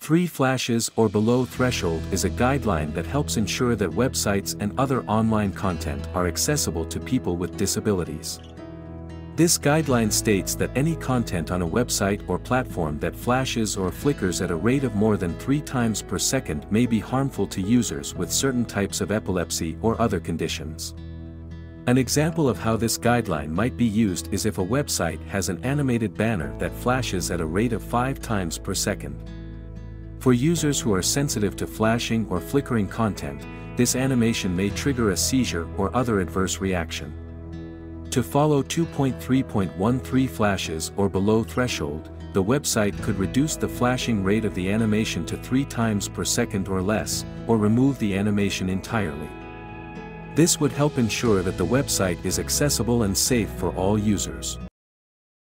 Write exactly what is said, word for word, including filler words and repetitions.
Three flashes or below threshold is a guideline that helps ensure that websites and other online content are accessible to people with disabilities. This guideline states that any content on a website or platform that flashes or flickers at a rate of more than three times per second may be harmful to users with certain types of epilepsy or other conditions. An example of how this guideline might be used is if a website has an animated banner that flashes at a rate of five times per second. For users who are sensitive to flashing or flickering content, this animation may trigger a seizure or other adverse reaction. To follow two point three point one three flashes or below threshold, the website could reduce the flashing rate of the animation to three times per second or less, or remove the animation entirely. This would help ensure that the website is accessible and safe for all users.